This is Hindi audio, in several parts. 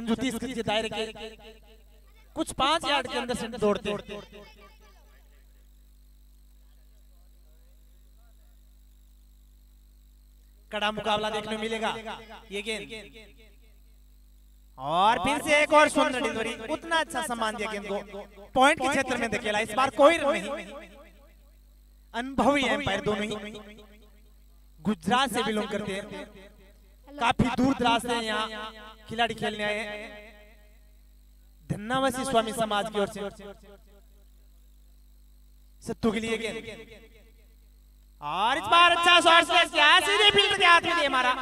130 गज के दायरे के कुछ 5 यार्ड के अंदर से दौड़ते हैं। कड़ा मुकाबला देखने को मिलेगा ये गेंद, और फिर से एक और सुंदर डिलीवरी। उतना अच्छा सम्मान दिया गेंद को, पॉइंट के क्षेत्र में धकेला। इस बार कोई रन नहीं, अनुभवी एम्पायर दोनों ही गुजरात से बिलोंग करते हैं, काफी दूर दराज से यहाँ खिलाड़ी खेलने आए हैं धन्नावासी स्वामी समाज की ओर से। सत्तू के लिए गेंद, और इस बार अच्छा शॉट सीधे फील्डर के हाथ में दिया हमारा,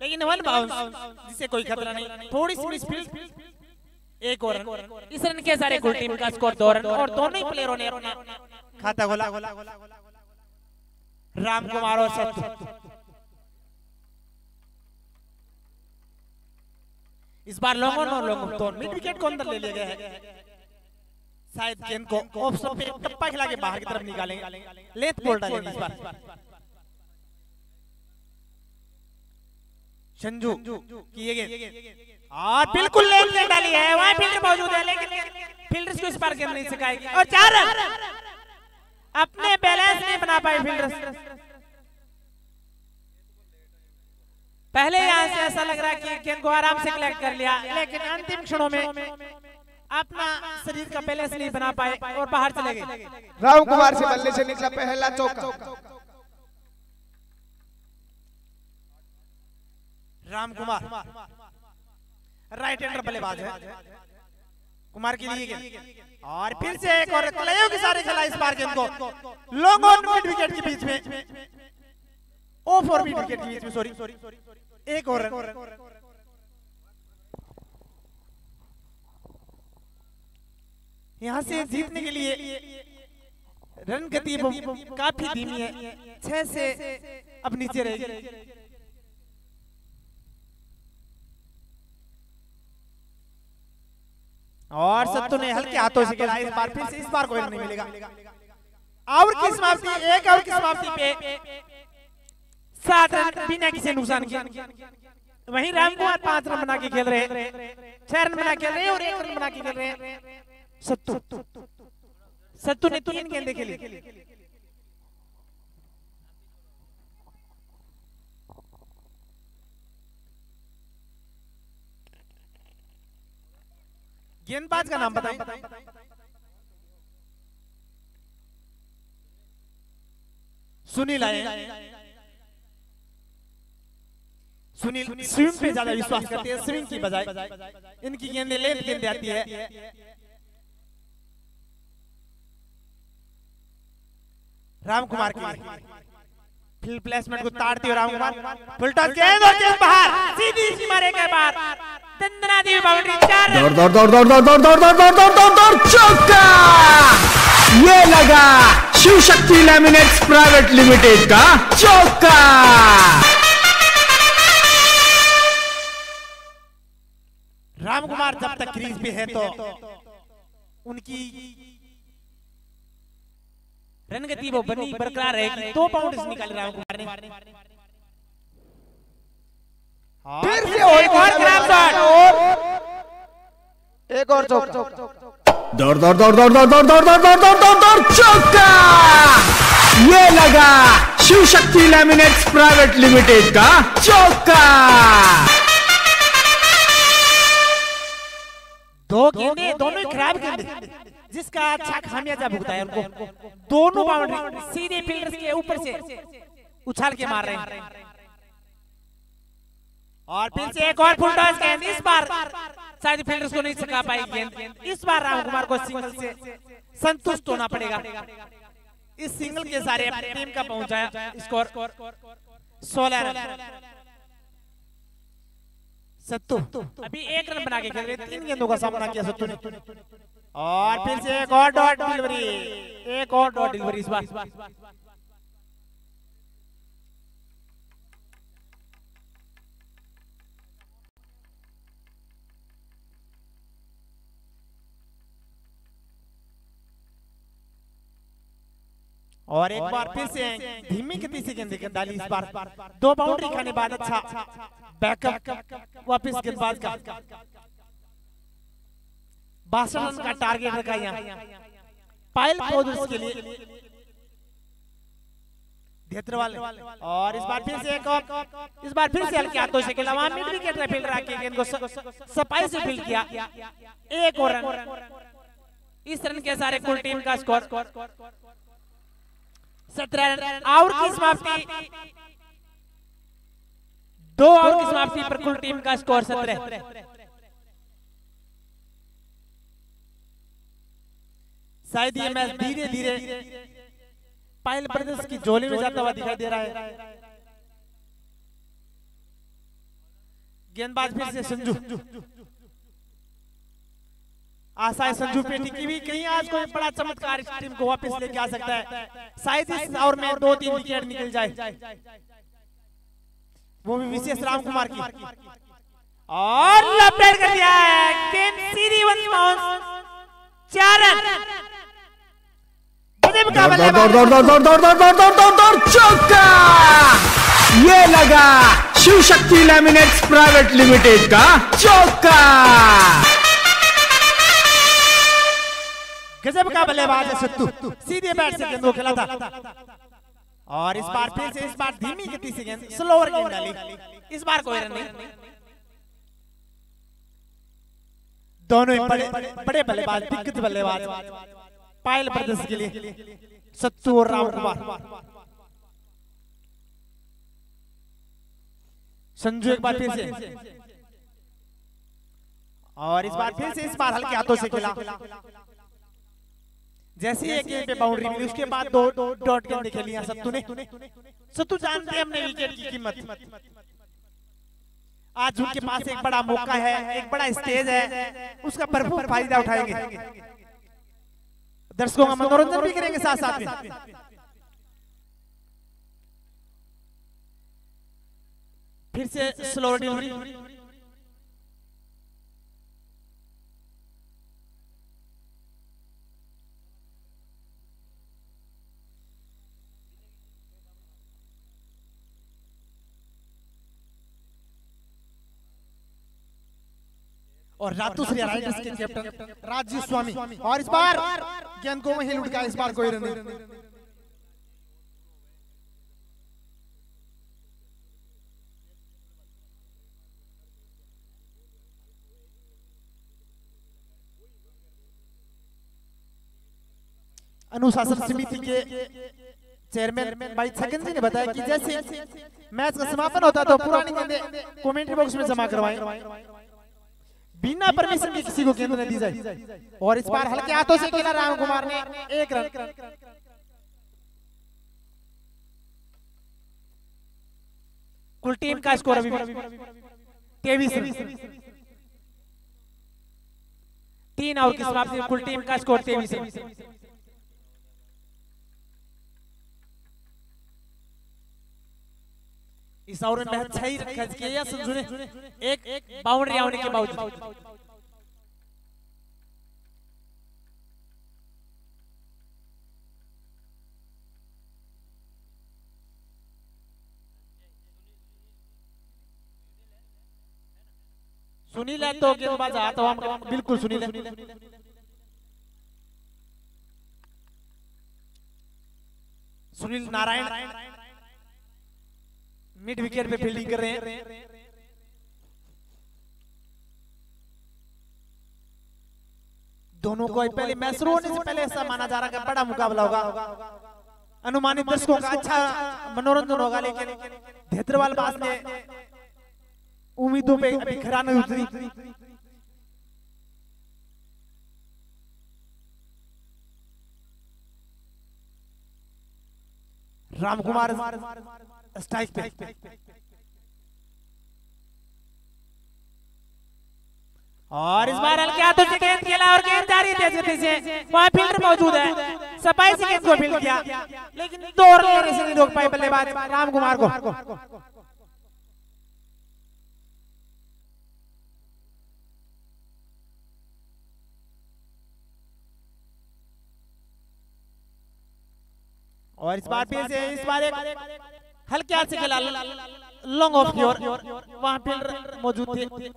लेकिन वन बाउंस जिसे कोई खतरा नहीं। थोड़ी सी मिसफील्ड, एक और रन। इस रन के सारे गोल टीम का स्कोर 2 रन, और दोनों ही प्लेयरों ने अपना खाता खोला। राम कुमार और सत्तू इस बार लॉन्ग और लॉन्ग टोन मिड विकेट को अंदर ले लिया गया है। शायद गेंद को ऑफ स्टंप पे टप्पा खिला के बाहर की तरफ निकालेंगे, लेथ बॉल डालेंगे इस बार। संजू किए गए, और बिल्कुल लेथ ने डाली है। वहां फील्डर मौजूद है, लेकिन फील्डर्स को इस बार गेंद नहीं सिखाएगी, और 4 रन। अपने बैलेंस नहीं बना पाए फील्डर्स। पहले यहां से ऐसा लग रहा है कि गेंद को आराम से कलेक्ट कर लिया, लेकिन अंतिम क्षणों में अपना शरीर का बैलेंस नहीं बना पाए और बाहर चले गए। राम कुमार से बल्ले से निकला पहला चौका। राम कुमार राइट हैंडर बल्लेबाज है, कुमार के लिए गेंद, और फिर से एक और कलाइयों के सारे खेला। इस बार गेंद को लॉन्ग ऑन मिड विकेट के बीच में, ऑफ और मिड विकेट के बीच में, सॉरी, एक और रन। यहां से जीतने के लिए रन गति काफी धीमी है, 6 से अब नीचे रहेगी। और सत्तू ने हल्के हाथों से खेला। इस बार कोई नहीं मिलेगा। और की समाप्ति, एक और की समाप्ति पे 7 रन बिना किसी नुकसान के। वहीं राम कुमार 5 रन बना के खेल रहे हैं, 6 रन बना खेल रहे हैं, और 1 रन बना के खेल रहे हैं सत्तू ने 3 गेंदें खेली। गेंदबाज का नाम बताएं। सुनील स्विंग पे ज्यादा विश्वास करते हैं, स्विंग की बजाय इनकी गेंदें लेफ्ट गेंदें आती है। राम कुमार फील्ड प्लेसमेंट को ताड़ती है। राम कुमार फुल टॉस, गेंद और गेंद बाहर, सीधी सी मारे के बाहर दंडनादी बाउंड्री। दौड़ चौका। ये लगा Shiv Shakti laminates private limited का चौका। राम कुमार जब तक क्रीज पे है तो उनकी रन गति वो बनी बरकरार रहेगी। 2 बाउंड्रीज निकाले राम कुमार ने। फिर से एक और दौड़ चौका। ये लगा Shiv Shakti laminates private limited का चौका। 2 गेंदें दोनों खराब गेंदें, जिसका अच्छा खामियाजा भुगता है उनको। दोनों बाउंड्री सीधे फील्डर्स के ऊपर से उछाल के मार रहे हैं। और फिर से एक और फुल टॉस गेंद। इस बार शायद फील्डर्स को नहीं सिखा पाई गेंद। इस बार राम कुमार को सिंगल से संतुष्ट होना पड़ेगा। इस सिंगल के सारे टीम का पहुंचाया स्कोर 16 रन। सत्तू अभी 1 रन बना के खेल रहे, 3 गेंदों का सामना किया सत्तू ने। और फिर से एक और डॉट डिलीवरी इस बार। और एक बार फिर से धीमी गति से गेंद डाली इस बार। 2 बाउंड्री खाने बाद अच्छा बैकअप वापस गेंदबाज का। 62 रन का टारगेट रखा यहाँ पायल चौधरी के लिए वाले। और इस बार फिर से हल्के हाथों से खेला, वहां मिड विकेट पर फील्ड रख के गेंद को सफाई से फील्ड किया, एक और रन। इस रन के सारे कुल टीम का स्कोर 17 रन। और की समाप्ति 2 और की समाप्ति पर कुल टीम का स्कोर 17। शायद ये मैच धीरे धीरे पायल प्रदेश की झोली में जाता हुआ दिखाई दे रहा है। गेंदबाज फिर से संजू, आशा है संजू पेटी की भी कहीं आज कोई बड़ा चमत्कार इस टीम को वापस लेके आ सकता है। शायद इस ओवर में 2-3 विकेट निकल जाए, वो भी विशेष राम कुमार की। और लपेट कर दिया गेंद सीधी 4 रन। ये लगा Shiv Shakti laminates private limited का चौका। गजब का बल्लेबाज है सत्तू, सीधे बैट से गेंद खेला था। और इस बार धीमी गति से गेंद, स्लोअर गेंद डाली। इस बार कोई रन नहीं, दोनों ही बड़े बल्लेबाज, दिग्गज बल्लेबाज पायल प्रदेश के लिए सत्तू और राम कुमार। संजू एक बार फिर से, और इस बार हल्के हाथों से खेला। जैसे ही एक गेंद पे बाउंड्री मिली, उसके बाद 2 डॉट गेंद खेली सत्तू ने। जानते हैं हमने विकेट की कीमत, आज उनके पास एक बड़ा मौका है, एक बड़ा स्टेज है, उसका भरपूर फायदा उठाएंगे, दर्शकों का मनोरंजन भी करेंगे साथ में। फिर से स्लो डिलीवरी, और रातू श्री राइडर्स के कैप्टन राजीव स्वामी। और इस बार गेंद को वहीं लुढ़का, इस बार कोई रन नहीं। अनुशासन समिति के चेयरमैन भाई छगन जी ने बताया कि जैसे मैच का समापन होता तो पुरानी गेंदें कमेंट्री बॉक्स में जमा करवाएं, बिना परमिशन के किसी को गेंद नहीं दी जाए। और इस बार हल्के हाथों से खेला राम कुमार ने, एक रन। कुल टीम का स्कोर अभी 23 रन, 3 और की समाप्ति पर कुल टीम का स्कोर 23 रन। इस ओवर में 6 रन खर्च किए संजू ने, एक बाउंड्री आने के बावजूद। सुनील है तो गेंदबाज आता हुआ, बिल्कुल सुनील है। सुनील नारायण मिड विकेट पे फील्डिंग कर रहे हैं। दोनों को पहले मैच शुरू होने से पहले ऐसा माना जा रहा है बड़ा मुकाबला होगा, अनुमानित दर्शकों का अच्छा मनोरंजन होगा, लेकिन धेत्रवाल बास ने उम्मीदों पे खरा नहीं उतरी। राम कुमार स्ट्राइक पे, और इस बार हल्के हाथों से गेंद खेला और गेंद जा रही है तेज गति से, वहां फील्डर मौजूद है, सफाई से गेंद को फील्ड किया, लेकिन 2 रन से नहीं रोक पाए बल्लेबाज राम कुमार को। और इस बार एक हल्के हाथ से खेला लॉन्ग ऑफ की ओर, वहां फील्डर मौजूद थे,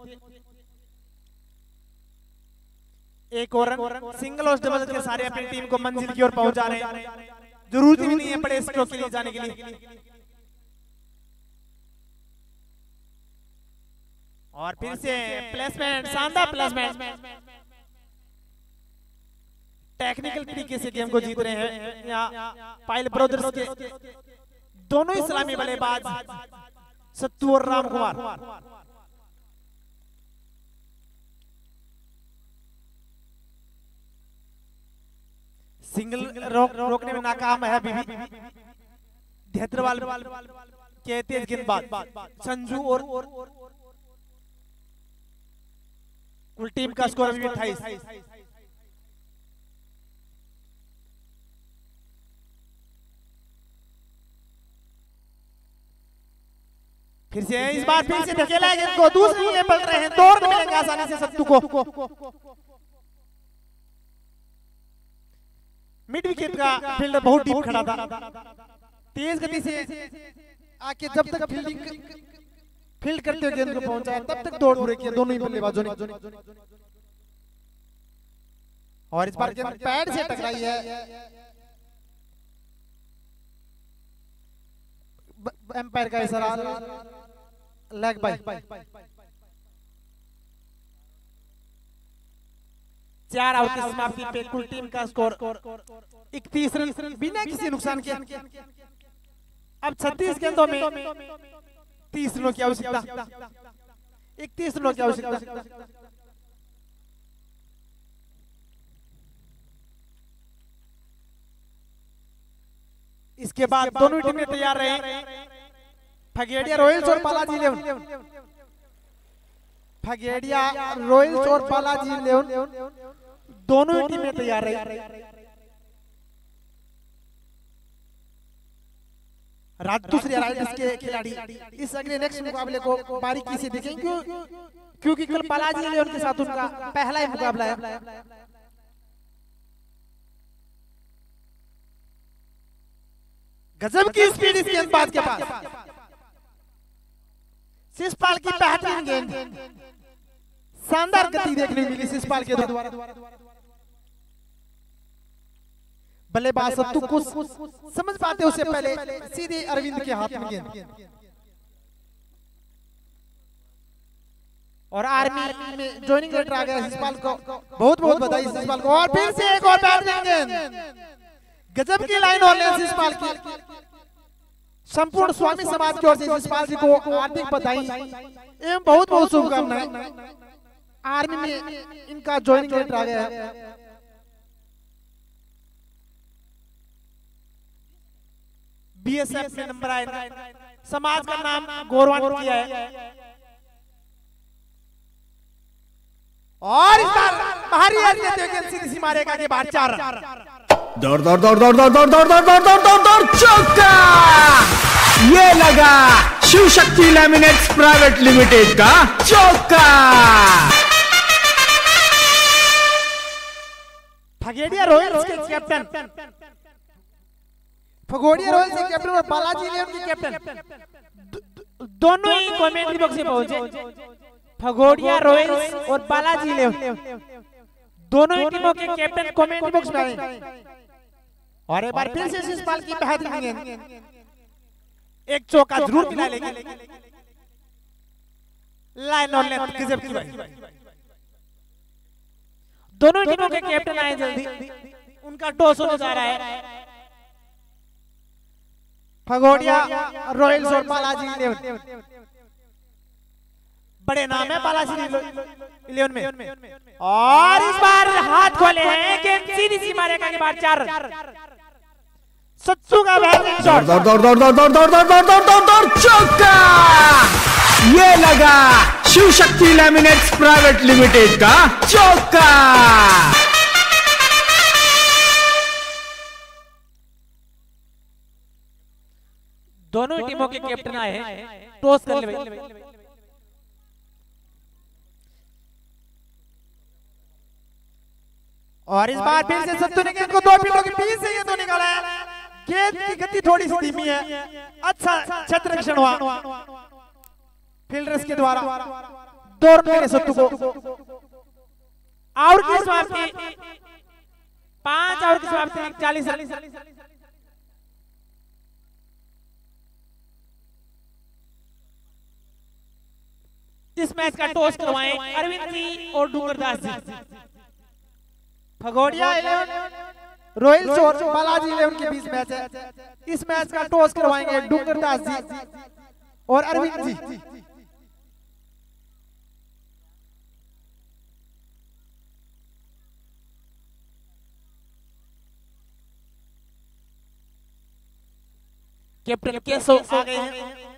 एक और सिंगल और डबल के सारे अपनी टीम को मंजिल की ओर पहुंचा रहे हैं। जरूरत ही नहीं है बड़े स्ट्रोक के लिए जाने के लिए। और फिर से प्लेसमेंट, शानदार प्लेसमेंट, टेक्निकल तरीके से गेम को जीत रहे हैं यहाँ पायल ब्रदर्स के दोनों ही सलामी बल्लेबाज सत्तू और राम कुमार। सिंगल रोकने में नाकाम है धैत्रवाल के तेज गेंदबाज संजू और कुल टीम का स्कोर अभी 28। फिर से इस बार फिर से धकेला है इनको, दूसरे गोले पड़ रहे हैं, दौड़ मिलेंगे आसानी से सत्तू को। मिड विकेट का फील्डर बहुत डीप खड़ा था, तेज गति से आके जब तक फील्ड करते हुए गेंद को पहुंचाया तब तक दौड़ पूरी की दोनों ही बल्लेबाजों ने। और इस बार गेंद पैड से टकराई है, एम्पायर का इशारा लेग बाय। चार आउट की समाप्ति पे कुल टीम का स्कोर 31 रन बिना किसी नुकसान के। अब 36 गेंदों में 30 रनों की आवश्यकता, 31 रनों की आवश्यकता। इसके बाद दोनों टीमें तैयार रहे, फगेड़िया रॉयल्स और बालाजी लेव। फगेड़िया रॉयल्स और बालाजी लेव दोनों टीमें तैयार रही। राजदूसरी राइडर्स के खिलाड़ी इस अगले नेक्स्ट मुकाबले को बारीकी से देखेंगे क्योंकि कल बालाजी लेव के साथ उनका पहला ही मुकाबला है। गजब की स्पीड इस गेंदबाज के पास, सिसपाल की बेहतरीन गेंद, शानदार गति देखने को मिली सिसपाल के द्वारा। बल्लेबाज सत्तू कुछ समझ पाते उससे पहले सीधे अरविंद के हाथ में गेंद। और आर्मी में ज्वाइनिंग लेटर आ गया सिसपाल को, बहुत बहुत बधाई सिसपाल को। और फिर से एक और बेहतरीन गेंद, गजब की लाइन और सिसपाल की। संपूर्ण स्वामी समाज की ओर से सिसपाल जी को हार्दिक बधाई एवं बहुत बहुत शुभकामनाएं। आर्मी में इनका ज्वाइनिंग लेटर आ गया है। बीएसएफ में नंबर आया, समाज का नाम गौरवान्वित किया है। और इस बार भारी सीधी सी मारेगा के बाद 4 दौड़ चौका। ये लगा Shiv Shakti laminates private limited का चौका। फगोड़िया रॉयल्स के कैप्टन और बालाजी लेव के कैप्टन दोनों ही कमेंट्री बॉक्स में पहुंचे। फगोड़िया रॉयल्स और बालाजी लेव दोनों ही टीमों के कैप्टन कमेंट्री बॉक्स में आए। और एक बार फिर से सिसपाल की बेहतरीन गेंद, एक चौका जरूर मिला लेंगे। लाइन और लेंथ गजब की भाई, दोनों टीमों के कैप्टन आए जल्दी, उनका टॉस होने जा रहा है। फगोड़िया रॉयल्स और बालाजी लेव, बड़े नाम है बालाजी लेव में। और इस बार हाथ खोले हैं, गेंद सीधी सी मारेगा के बाद 4 रन। सत्तू का चौका। ये लगा Shiv Shakti laminates private limited का चौका। दोनों टीमों के कैप्टन आए हैं, टॉस कर ले। और इस बार फिर से सत्तू ने गेंद को 2 फील्डों के बीच से गेंद निकाला है। गेंद की गति थोड़ी सी धीमी है, अच्छा छत्रक्षण हुआ फील्डर्स के द्वारा, दौड़ मेरे सत्तू को। और की समाप्ति 5 और की समाप्ति 40 इस मैच का टॉस करवाएं अरविंद जी और डुंगरदास जी। फगोड़िया 11 रॉयल्स और बालाजी 11 के बीच मैच है। इस मैच का टॉस करवाएंगे डुंगरदास जी और अरविंद जी। कैप्टन केशव आ गए हैं।